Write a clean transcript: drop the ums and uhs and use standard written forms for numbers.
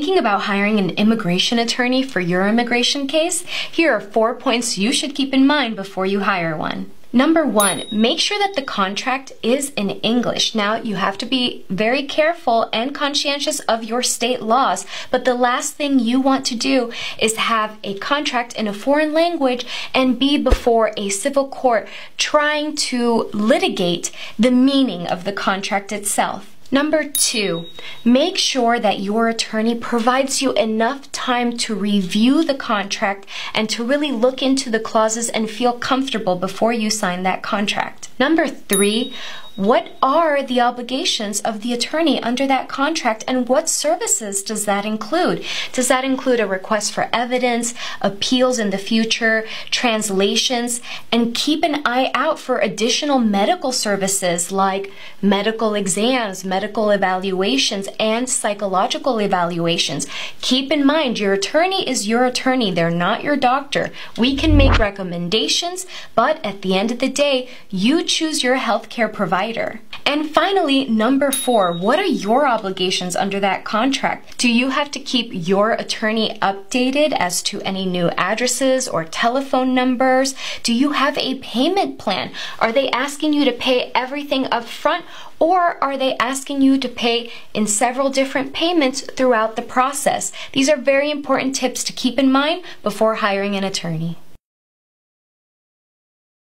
Thinking about hiring an immigration attorney for your immigration case? Here are 4 points you should keep in mind before you hire one. Number 1, make sure that the contract is in English. Now, you have to be very careful and conscientious of your state laws, but the last thing you want to do is have a contract in a foreign language and be before a civil court trying to litigate the meaning of the contract itself. Number 2, make sure that your attorney provides you enough time to review the contract and to really look into the clauses and feel comfortable before you sign that contract. Number 3, what are the obligations of the attorney under that contract and what services does that include? Does that include a request for evidence, appeals in the future, translations, and keep an eye out for additional medical services like medical exams, medical evaluations, and psychological evaluations. Keep in mind, your attorney is your attorney. They're not your doctor. We can make recommendations, but at the end of the day, you choose your healthcare provider. And finally, number 4, what are your obligations under that contract? Do you have to keep your attorney updated as to any new addresses or telephone numbers? Do you have a payment plan? Are they asking you to pay everything up front, or are they asking you to pay in several different payments throughout the process? These are very important tips to keep in mind before hiring an attorney.